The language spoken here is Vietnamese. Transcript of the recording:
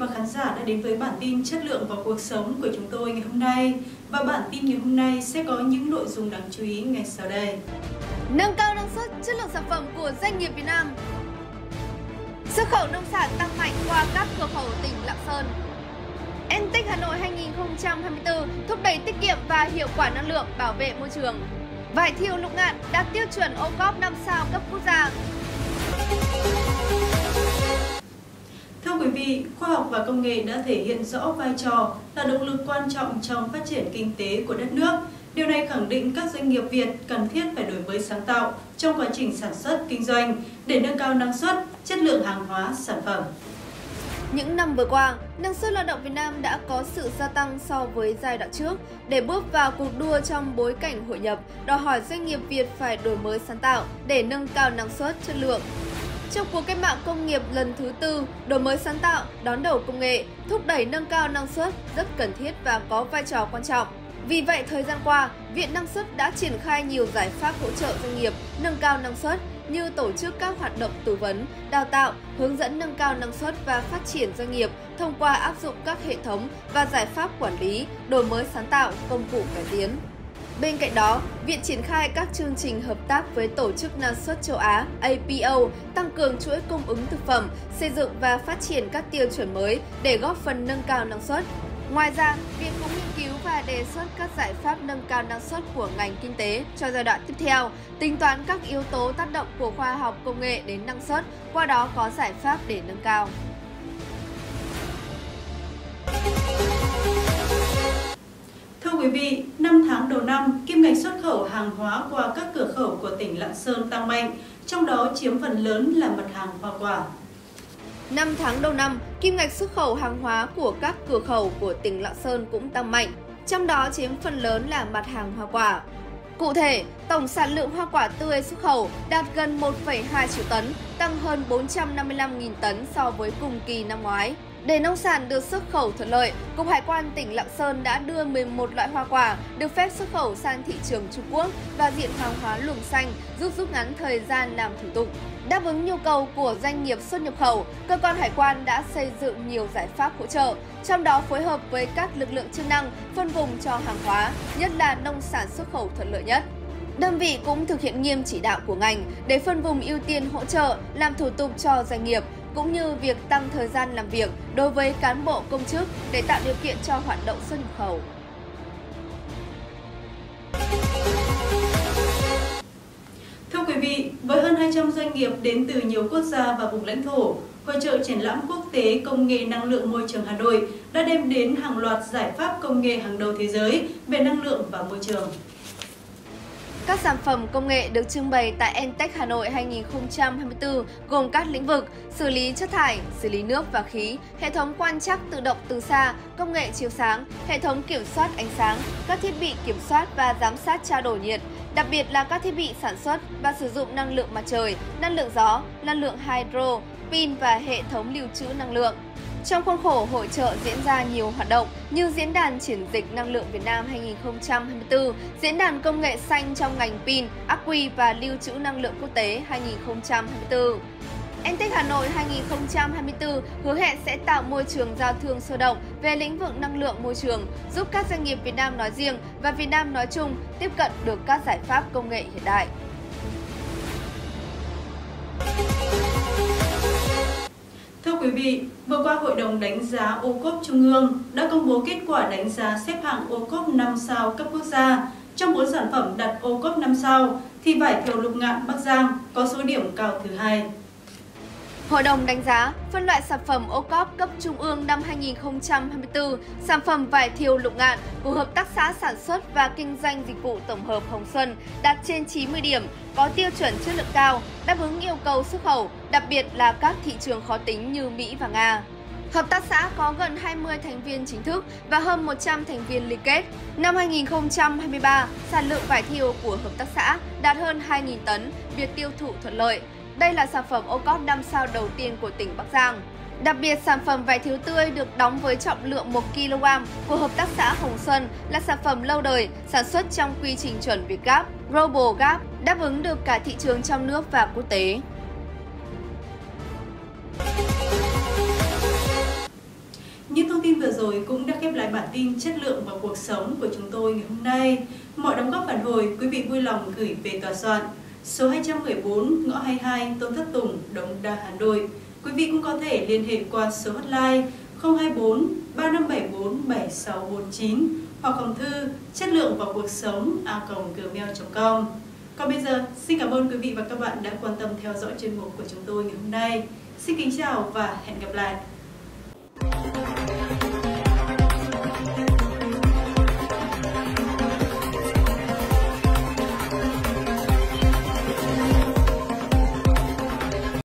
và khán giả đã đến với bản tin Chất lượng và cuộc sống của chúng tôi ngày hôm nay. Và bản tin ngày hôm nay sẽ có những nội dung đáng chú ý ngay sau đây. Nâng cao năng suất, chất lượng sản phẩm của doanh nghiệp Việt Nam. Xuất khẩu nông sản tăng mạnh qua các cửa khẩu tỉnh Lạng Sơn. Entech Hà Nội 2024 thúc đẩy tiết kiệm và hiệu quả năng lượng, bảo vệ môi trường. Vải thiều Lục Ngạn đạt tiêu chuẩn OCOP 5 sao cấp quốc gia. Thưa quý vị, khoa học và công nghệ đã thể hiện rõ vai trò là động lực quan trọng trong phát triển kinh tế của đất nước. Điều này khẳng định các doanh nghiệp Việt cần thiết phải đổi mới sáng tạo trong quá trình sản xuất, kinh doanh để nâng cao năng suất, chất lượng hàng hóa, sản phẩm. Những năm vừa qua, năng suất lao động Việt Nam đã có sự gia tăng so với giai đoạn trước. Để bước vào cuộc đua trong bối cảnh hội nhập, đòi hỏi doanh nghiệp Việt phải đổi mới sáng tạo để nâng cao năng suất, chất lượng. Trong cuộc cách mạng công nghiệp lần thứ tư, đổi mới sáng tạo, đón đầu công nghệ, thúc đẩy nâng cao năng suất rất cần thiết và có vai trò quan trọng. Vì vậy, thời gian qua, Viện Năng suất đã triển khai nhiều giải pháp hỗ trợ doanh nghiệp nâng cao năng suất như tổ chức các hoạt động tư vấn, đào tạo, hướng dẫn nâng cao năng suất và phát triển doanh nghiệp thông qua áp dụng các hệ thống và giải pháp quản lý, đổi mới sáng tạo, công cụ cải tiến. Bên cạnh đó, Viện triển khai các chương trình hợp tác với Tổ chức Năng suất Châu Á APO, tăng cường chuỗi cung ứng thực phẩm, xây dựng và phát triển các tiêu chuẩn mới để góp phần nâng cao năng suất. Ngoài ra, Viện cũng nghiên cứu và đề xuất các giải pháp nâng cao năng suất của ngành kinh tế cho giai đoạn tiếp theo, tính toán các yếu tố tác động của khoa học công nghệ đến năng suất, qua đó có giải pháp để nâng cao. Thưa quý vị, 5 tháng đầu năm, kim ngạch xuất khẩu hàng hóa qua các cửa khẩu của tỉnh Lạng Sơn tăng mạnh, trong đó chiếm phần lớn là mặt hàng hoa quả. 5 tháng đầu năm, kim ngạch xuất khẩu hàng hóa của các cửa khẩu của tỉnh Lạng Sơn cũng tăng mạnh, trong đó chiếm phần lớn là mặt hàng hoa quả. Cụ thể, tổng sản lượng hoa quả tươi xuất khẩu đạt gần 1,2 triệu tấn, tăng hơn 455.000 tấn so với cùng kỳ năm ngoái. Để nông sản được xuất khẩu thuận lợi, Cục Hải quan tỉnh Lạng Sơn đã đưa 11 loại hoa quả được phép xuất khẩu sang thị trường Trung Quốc và diện hàng hóa luồng xanh, giúp rút ngắn thời gian làm thủ tục. Đáp ứng nhu cầu của doanh nghiệp xuất nhập khẩu, cơ quan hải quan đã xây dựng nhiều giải pháp hỗ trợ, trong đó phối hợp với các lực lượng chức năng phân vùng cho hàng hóa, nhất là nông sản xuất khẩu thuận lợi nhất. Đơn vị cũng thực hiện nghiêm chỉ đạo của ngành để phân vùng ưu tiên hỗ trợ làm thủ tục cho doanh nghiệp, cũng như việc tăng thời gian làm việc đối với cán bộ công chức để tạo điều kiện cho hoạt động xuất nhập khẩu. Thưa quý vị, với hơn 200 doanh nghiệp đến từ nhiều quốc gia và vùng lãnh thổ, Hội chợ triển lãm quốc tế Công nghệ năng lượng môi trường Hà Nội đã đem đến hàng loạt giải pháp công nghệ hàng đầu thế giới về năng lượng và môi trường. Các sản phẩm công nghệ được trưng bày tại Entech Hà Nội 2024 gồm các lĩnh vực xử lý chất thải, xử lý nước và khí, hệ thống quan trắc tự động từ xa, công nghệ chiếu sáng, hệ thống kiểm soát ánh sáng, các thiết bị kiểm soát và giám sát trao đổi nhiệt, đặc biệt là các thiết bị sản xuất và sử dụng năng lượng mặt trời, năng lượng gió, năng lượng hydro, pin và hệ thống lưu trữ năng lượng. Trong khuôn khổ hội chợ diễn ra nhiều hoạt động như Diễn đàn Chuyển dịch Năng lượng Việt Nam 2024, Diễn đàn Công nghệ xanh trong ngành pin, ắc quy và lưu trữ năng lượng quốc tế 2024. Entech Hà Nội 2024 hứa hẹn sẽ tạo môi trường giao thương sôi động về lĩnh vực năng lượng môi trường, giúp các doanh nghiệp Việt Nam nói riêng và Việt Nam nói chung tiếp cận được các giải pháp công nghệ hiện đại. Thưa quý vị, vừa qua Hội đồng đánh giá OCOP Trung ương đã công bố kết quả đánh giá xếp hạng OCOP 5 sao cấp quốc gia. Trong 4 sản phẩm đạt OCOP 5 sao, thì vải thiều Lục Ngạn Bắc Giang có số điểm cao thứ 2. Hội đồng đánh giá phân loại sản phẩm OCOP cấp Trung ương năm 2024, sản phẩm vải thiều Lục Ngạn của Hợp tác xã Sản xuất và Kinh doanh Dịch vụ Tổng hợp Hồng Xuân đạt trên 90 điểm, có tiêu chuẩn chất lượng cao, đáp ứng yêu cầu xuất khẩu, đặc biệt là các thị trường khó tính như Mỹ và Nga. Hợp tác xã có gần 20 thành viên chính thức và hơn 100 thành viên liên kết. Năm 2023, sản lượng vải thiều của hợp tác xã đạt hơn 2.000 tấn, việc tiêu thụ thuận lợi. Đây là sản phẩm OCOP 5 sao đầu tiên của tỉnh Bắc Giang. Đặc biệt, sản phẩm vải thiều tươi được đóng với trọng lượng 1 kg của Hợp tác xã Hồng Xuân là sản phẩm lâu đời, sản xuất trong quy trình chuẩn VietGap, RoboGap, đáp ứng được cả thị trường trong nước và quốc tế. vừa rồi cũng đã khép lại bản tin chất lượng và cuộc sống của chúng tôi ngày hôm nay. Mọi đóng góp phản hồi quý vị vui lòng gửi về tòa soạn số 214 ngõ 22 Tôn Thất Tùng, Đống Đa, Hà Nội. Quý vị cũng có thể liên hệ qua số hotline 024 3574 7649 hoặc hòm thư chất lượng và cuộc sống @gmail.com. Còn bây giờ, xin cảm ơn quý vị và các bạn đã quan tâm theo dõi chuyên mục của chúng tôi ngày hôm nay. Xin kính chào và hẹn gặp lại!